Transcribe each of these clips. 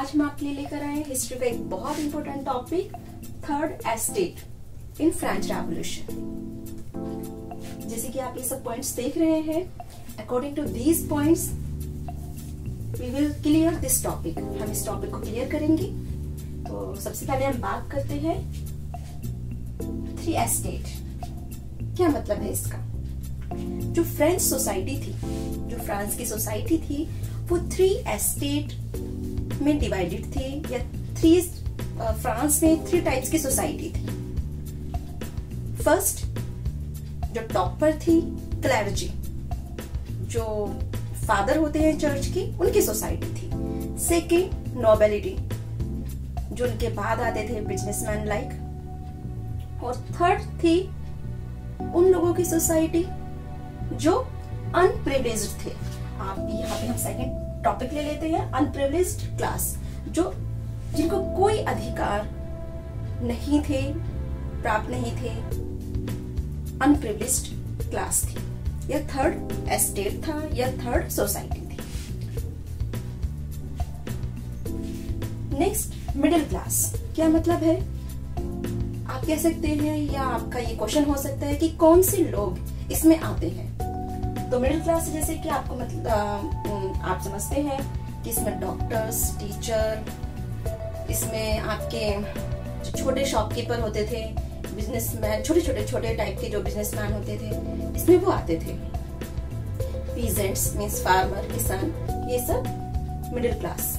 आज हम आपके लिए लेकर आए हिस्ट्री का एक बहुत important topic, third estate in French revolution. जैसे कि आप ये सब पॉइंट्स देख रहे हैं, according to these points we will clear this topic. हम इस टॉपिक को क्लियर करेंगे। तो सबसे पहले हम बात करते हैं थ्री एस्टेट। क्या मतलब है इसका? जो फ्रेंच सोसाइटी थी, जो फ्रांस की सोसाइटी थी, वो थ्री एस्टेट में डिवाइडेड थी, या थ्री फ्रांस में थ्री टाइप्स की सोसाइटी थी। फर्स्ट जो टॉप पर थी क्लर्जी, जो फादर होते हैं चर्च की, उनकी सोसाइटी थी। सेकेंड नोबेलिटी, जो उनके बाद आते थे बिजनेसमैन लाइक। और थर्ड थी उन लोगों की सोसाइटी जो अनप्रिविलेज्ड थे। आप यहाँ पे हम सेकंड टॉपिक ले लेते हैं, अनप्रिविलेज्ड क्लास, जो जिनको कोई अधिकार नहीं थे, प्राप्त नहीं थे, अनप्रिविलेज्ड क्लास थी। यह थर्ड एस्टेट था, यह थर्ड सोसाइटी थी। Next middle class. क्या मतलब है? आप कह सकते हैं या आपका ये क्वेश्चन हो सकता है कि कौन से लोग इसमें आते हैं। तो मिडिल क्लास जैसे कि आपको मतलब आप समझते हैं कि इसमें डॉक्टर्स, टीचर, इसमें आपके छोटे शॉपकीपर होते थे, बिजनेसमैन, छोटे टाइप के जो बिजनेसमैन होते थे, इसमें वो आते थे। पीजेंट्स मीन्स फार्मर, किसान, ये सब मिडिल क्लास।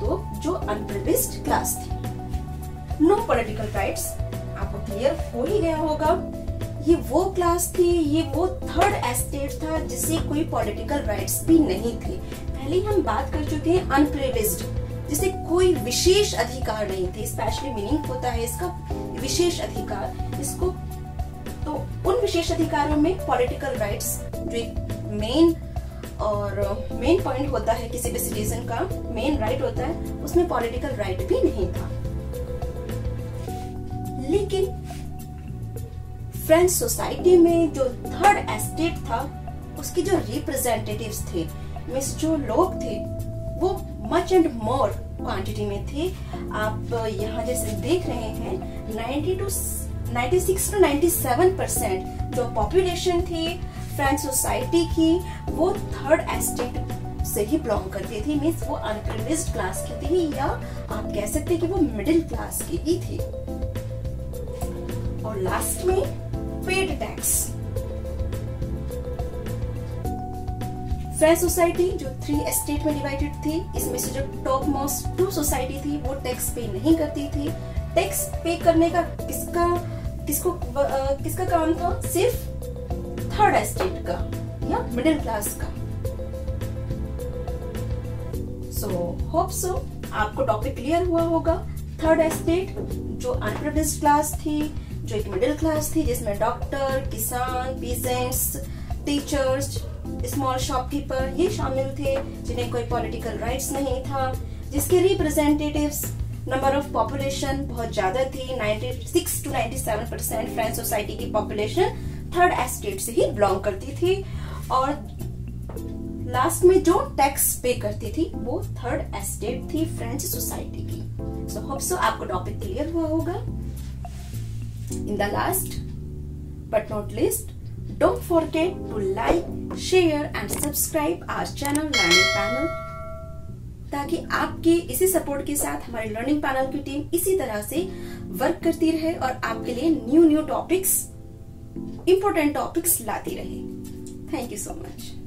तो जो अनप्रिविलेज्ड क्लास थी, नो पॉलिटिकल राइट्स, आपको क्लियर हो ही गया होगा। ये वो क्लास थी, ये वो थर्ड एस्टेट था जिसे कोई पॉलिटिकल राइट्स भी नहीं थे। पहले हम बात कर चुके हैं अनप्रिविलेज्ड, जिसे कोई विशेष अधिकार नहीं थे। स्पेशली मीनिंग होता है इसका, विशेष अधिकार। इसको तो उन विशेष अधिकारों में पॉलिटिकल राइट्स जो एक मेन पॉइंट होता है किसी भी सिटीजन का, मेन राइट होता है, उसमें पॉलिटिकल राइट भी नहीं था। लेकिन फ्रेंच सोसाइटी में जो थर्ड एस्टेट था, उसके जो रिप्रेजेंटेटिव्स थे, मींस जो लोग थे, वो मच एंड मोर क्वांटिटी में थे। आप यहाँ जैसे देख रहे हैं 96 to 97% जो पॉपुलेशन थी फ्रेंच सोसाइटी की, वो थर्ड एस्टेट से ही बिलोंग करती थी। मींस वो अनप्रिविलेज्ड क्लास की थी, या आप कह सकते हैं कि वो मिडिल क्लास की ही थी। और लास्ट में पेड टैक्स। फ्रेंच सोसाइटी जो थ्री एस्टेट में डिवाइडेड थी, इसमें से जो टॉप मोस्ट टू सोसाइटी थी, वो टैक्स पे नहीं करती थी। टैक्स पे करने का किसका काम था? सिर्फ थर्ड एस्टेट का या मिडिल क्लास का। सो होप सो आपको टॉपिक क्लियर हुआ होगा। थर्ड एस्टेट जो अनप्रिविलेज्ड क्लास थी, जो एक मिडिल क्लास थी, जिसमें डॉक्टर, किसान, पीजेंट्स, टीचर्स, स्मॉल शॉपकीपर, ये शामिल थे, जिन्हें कोई पॉलिटिकल राइट्स नहीं था, जिसके रिप्रेजेंटेटिव्स, नंबर ऑफ पॉपुलेशन बहुत ज्यादा थी। 96 to 97% फ्रेंच सोसाइटी की पॉपुलेशन थर्ड एस्टेट से ही बिलोंग करती थी। और लास्ट में जो टैक्स पे करती थी, वो थर्ड एस्टेट थी फ्रेंच सोसाइटी की। सो होप सो आपको टॉपिक क्लियर हुआ होगा। In the last but not least, don't forget to like, share and subscribe our channel Learning Panel, ताकि आपके इसी सपोर्ट के साथ हमारी Learning Panel की टीम इसी तरह से वर्क करती रहे और आपके लिए न्यू टॉपिक्स, इम्पोर्टेंट टॉपिक्स लाती रहे। Thank you so much.